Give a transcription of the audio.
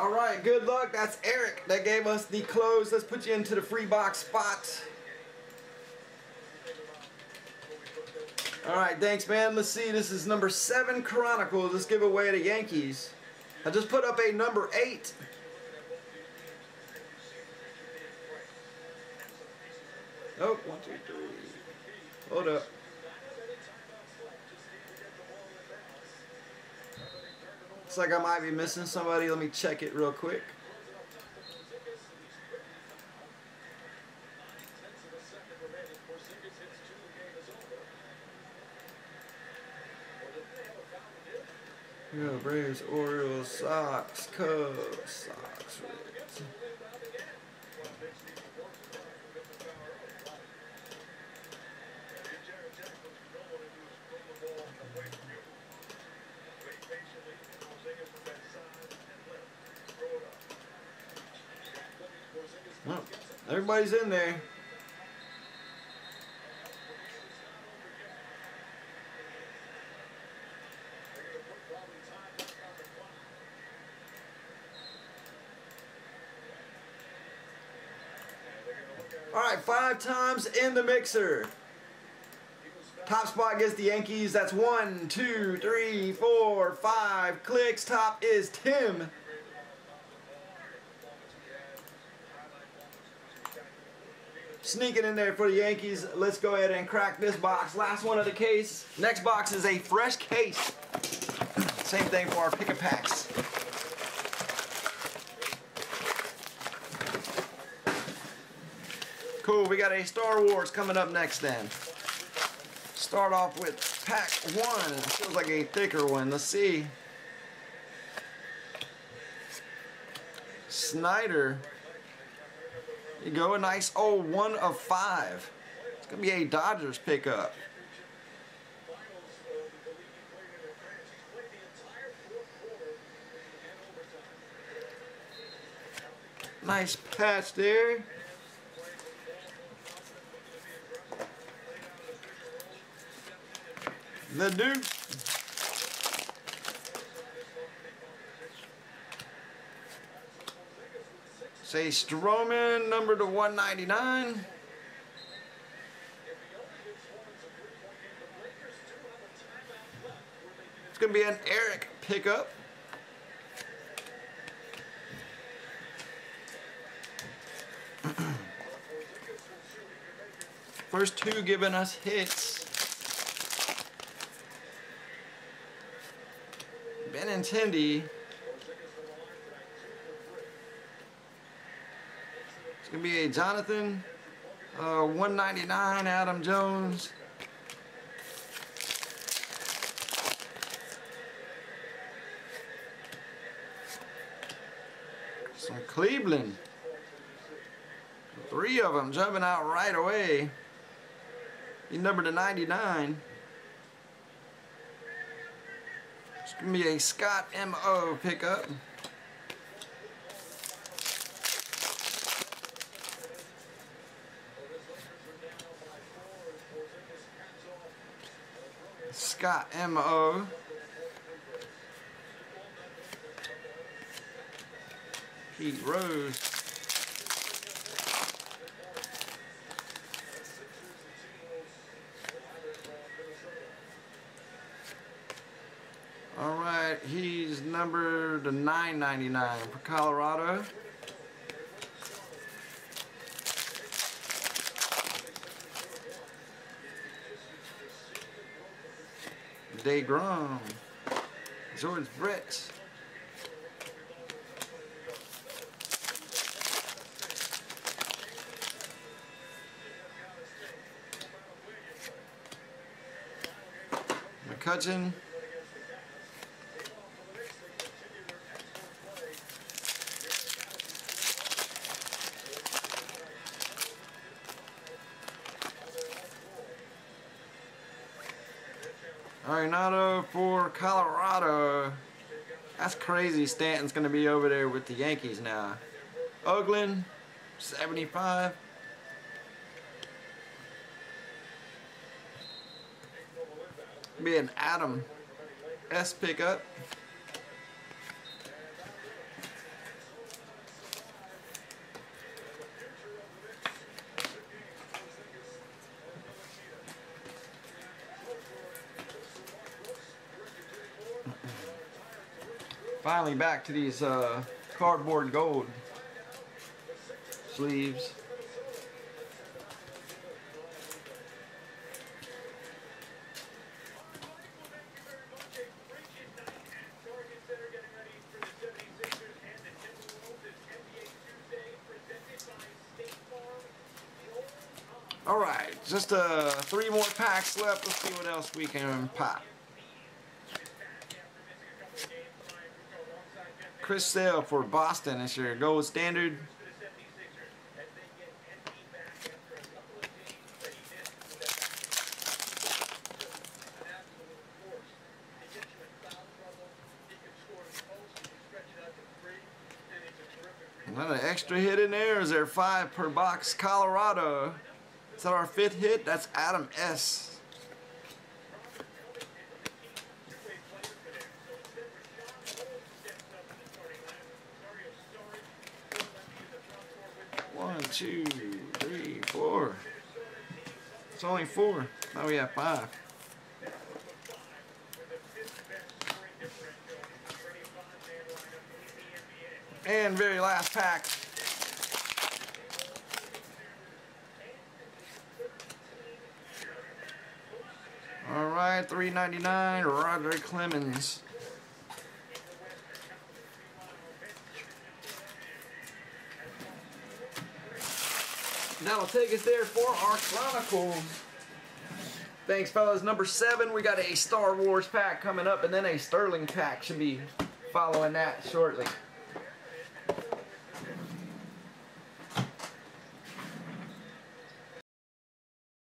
Alright, good luck. That's Eric that gave us the close. Let's put you into the free box spot. Alright, thanks, man. Let's see. This is number 7 Chronicles. Let's give away to Yankees. I just put up a number 8. Oh, 1, 2, 3. Hold up. Looks like I might be missing somebody. Let me check it real quick. Yeah, Braves, Orioles, Sox, Cubs, Sox, Reds. Well, everybody's in there. Alright, 5 times in the mixer. Top spot gets the Yankees. That's 1, 2, 3, 4, 5 clicks. Top is Tim. Sneaking in there for the Yankees. Let's go ahead and crack this box. Last one of the case. Next box is a fresh case. Same thing for our pick-a-packs. Cool, we got a Star Wars coming up next then. Start off with pack 1. It feels like a thicker one. Let's see. Snyder. There you go, a nice old 1 of 5. It's going to be a Dodgers pickup. Nice patch there. The Duke. Say Stroman, number to 199. It's going to be an Eric pickup. First 2 giving us hits. Benintendi. It's going to be a Jonathan, 199, Adam Jones. Some Cleveland. 3 of them jumping out right away. He numbered to 99. It's going to be a Scott M.O. pickup. Scott M.O. Pete Rose. Alright, he's numbered to 999 for Colorado. DeGrom. George Brett. McCutchen. Fernando for Colorado. That's crazy. Stanton's going to be over there with the Yankees now. Oakland, 75. Be an Adam S. pickup. Finally back to these cardboard gold sleeves. Alright, just three more packs left. Let's see what else we can pop. Chris Sale for Boston this year. Gold standard. Another extra hit in there. Is there 5 per box? Colorado. Is that our 5th hit? That's Adam S. Two, three, four. It's only 4. Now we have 5. And very last pack. All right, $3.99. Roger Clemens. That'll take us there for our Chronicles. Thanks, fellas. Number 7, we got a Star Wars pack coming up, and then a Sterling pack should be following that shortly.